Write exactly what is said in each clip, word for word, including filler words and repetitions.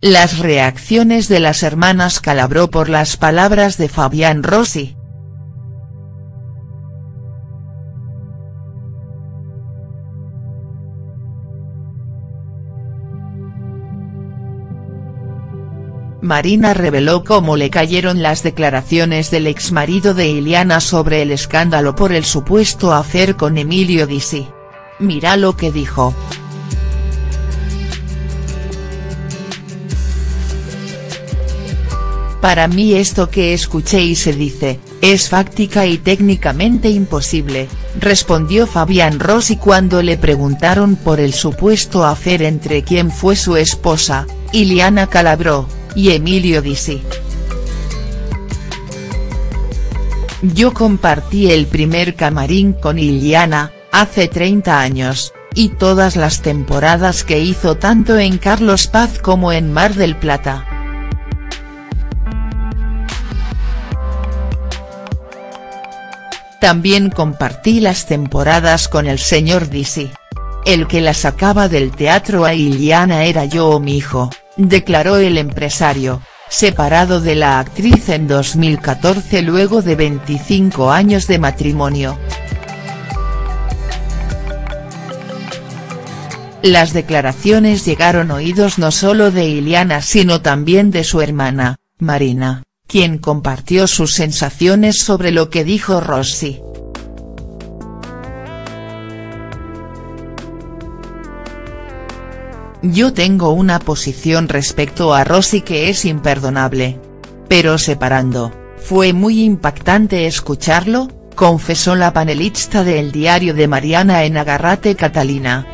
Las reacciones de las hermanas Calabró por las palabras de Fabián Rossi. Marina reveló cómo le cayeron las declaraciones del exmarido de Iliana sobre el escándalo por el supuesto afer con Emilio Disi. Mirá lo que dijo. Para mí esto que escuché y se dice, es fáctica y técnicamente imposible, respondió Fabián Rossi cuando le preguntaron por el supuesto afer entre quien fue su esposa, Iliana Calabró, y Emilio Disi. Yo compartí el primer camarín con Iliana, hace treinta años. Y todas las temporadas que hizo tanto en Carlos Paz como en Mar del Plata. También compartí las temporadas con el señor Disi. El que la sacaba del teatro a Iliana era yo o mi hijo, declaró el empresario, separado de la actriz en dos mil catorce luego de veinticinco años de matrimonio. Las declaraciones llegaron oídos no solo de Iliana sino también de su hermana, Marina, quien compartió sus sensaciones sobre lo que dijo Rossi. Yo tengo una posición respecto a Rossi que es imperdonable. Pero separando, fue muy impactante escucharlo, confesó la panelista de El Diario de Mariana en Agarrate Catalina.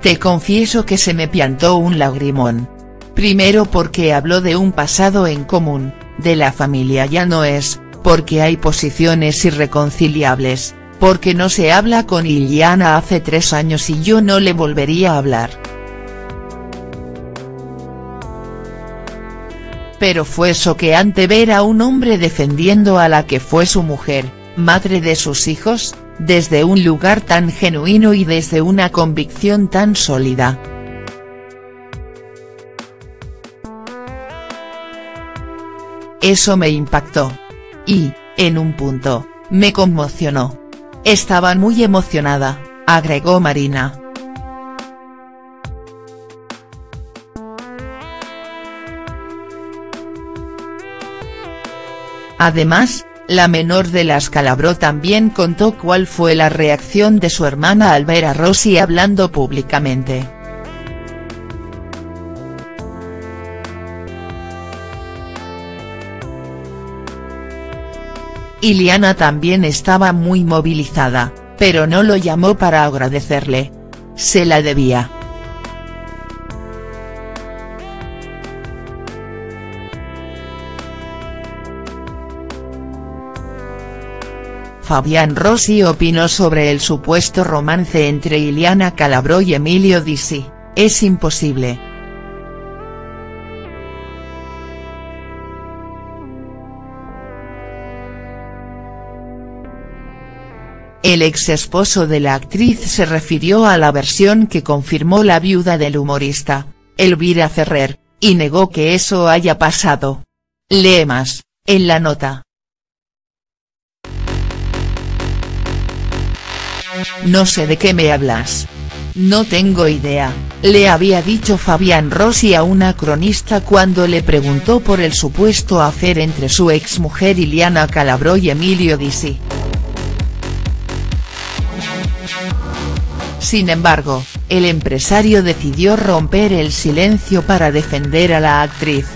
Te confieso que se me piantó un lagrimón. Primero porque habló de un pasado en común, de la familia ya no es, porque hay posiciones irreconciliables, porque no se habla con Iliana hace tres años y yo no le volvería a hablar. Pero fue soqueante ver a un hombre defendiendo a la que fue su mujer, madre de sus hijos, desde un lugar tan genuino y desde una convicción tan sólida. Eso me impactó. Y, en un punto, me conmocionó. Estaba muy emocionada, agregó Marina. Además, la menor de las Calabró también contó cuál fue la reacción de su hermana al ver a Rossi hablando públicamente. Iliana también estaba muy movilizada, pero no lo llamó para agradecerle. Se la debía. Fabián Rossi opinó sobre el supuesto romance entre Iliana Calabró y Emilio Disi, es imposible. El ex esposo de la actriz se refirió a la versión que confirmó la viuda del humorista, Elvira Ferrer, y negó que eso haya pasado. Lee más, en la nota. No sé de qué me hablas. No tengo idea, le había dicho Fabián Rossi a una cronista cuando le preguntó por el supuesto afer entre su exmujer Iliana Calabró y Emilio Disi. Sin embargo, el empresario decidió romper el silencio para defender a la actriz.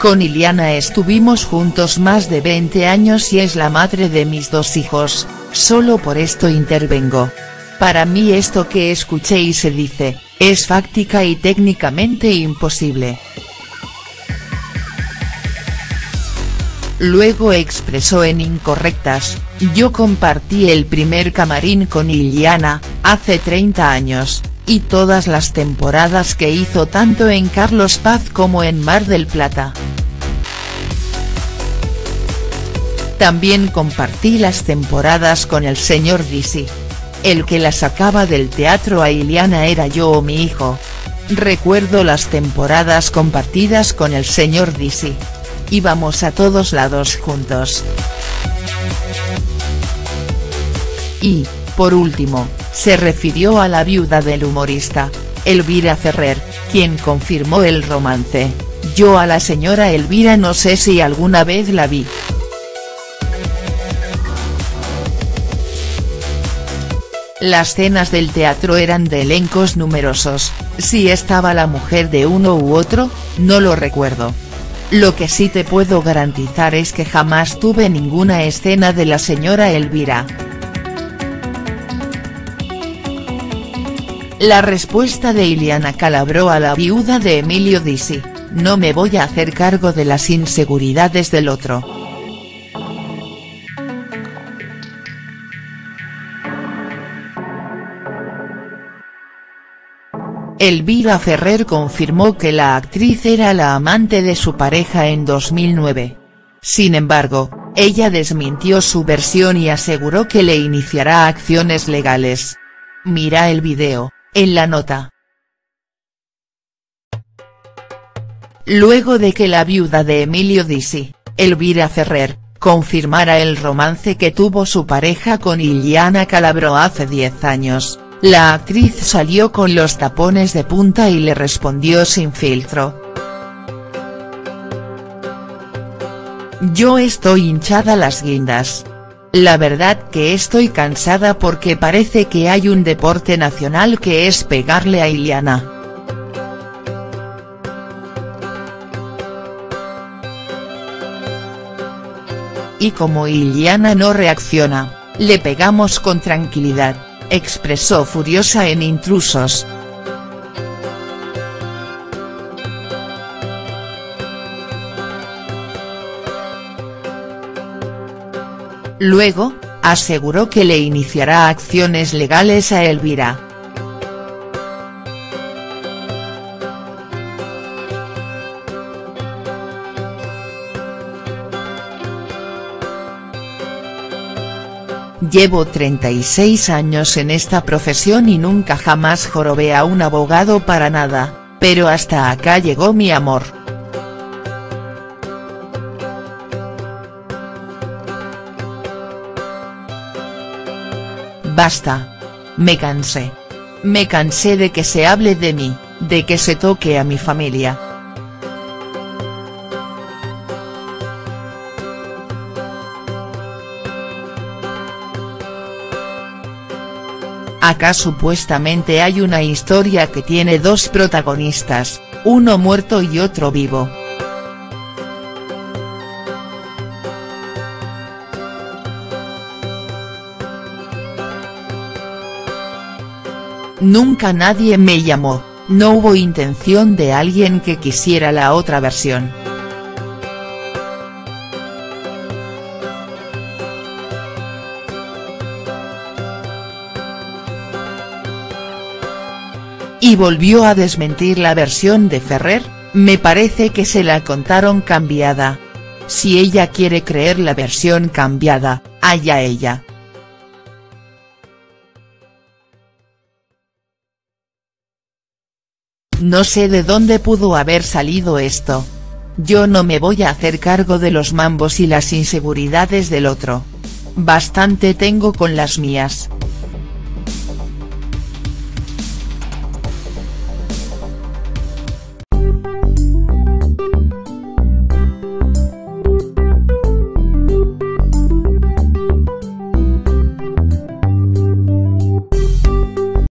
Con Iliana estuvimos juntos más de veinte años y es la madre de mis dos hijos, solo por esto intervengo. Para mí esto que escuché y se dice, es fáctica y técnicamente imposible. Luego expresó en Incorrectas, yo compartí el primer camarín con Iliana, hace treinta años, y todas las temporadas que hizo tanto en Carlos Paz como en Mar del Plata. También compartí las temporadas con el señor Disi. El que la sacaba del teatro a Iliana era yo o mi hijo. Recuerdo las temporadas compartidas con el señor Disi. Íbamos a todos lados juntos. Y, por último, se refirió a la viuda del humorista, Elvira Ferrer, quien confirmó el romance. Yo a la señora Elvira no sé si alguna vez la vi. Las cenas del teatro eran de elencos numerosos, si estaba la mujer de uno u otro, no lo recuerdo. Lo que sí te puedo garantizar es que jamás tuve ninguna escena de la señora Elvira. La respuesta de Iliana Calabró a la viuda de Emilio Disi: no me voy a hacer cargo de las inseguridades del otro. Elvira Ferrer confirmó que la actriz era la amante de su pareja en dos mil nueve. Sin embargo, ella desmintió su versión y aseguró que le iniciará acciones legales. Mira el video, en la nota. Luego de que la viuda de Emilio Disi, Elvira Ferrer, confirmara el romance que tuvo su pareja con Iliana Calabró hace diez años. La actriz salió con los tapones de punta y le respondió sin filtro: yo estoy hinchada las guindas. La verdad que estoy cansada porque parece que hay un deporte nacional que es pegarle a Iliana. Y como Iliana no reacciona, le pegamos con tranquilidad, expresó furiosa en Intrusos. Luego, aseguró que le iniciará acciones legales a Elvira. Llevo treinta y seis años en esta profesión y nunca jamás jorobé a un abogado para nada, pero hasta acá llegó mi amor. Basta. Me cansé. Me cansé de que se hable de mí, de que se toque a mi familia. Acá supuestamente hay una historia que tiene dos protagonistas, uno muerto y otro vivo. Nunca nadie me llamó, no hubo intención de alguien que quisiera la otra versión. Y volvió a desmentir la versión de Ferrer: me parece que se la contaron cambiada. Si ella quiere creer la versión cambiada, allá ella. No sé de dónde pudo haber salido esto. Yo no me voy a hacer cargo de los mambos y las inseguridades del otro. Bastante tengo con las mías.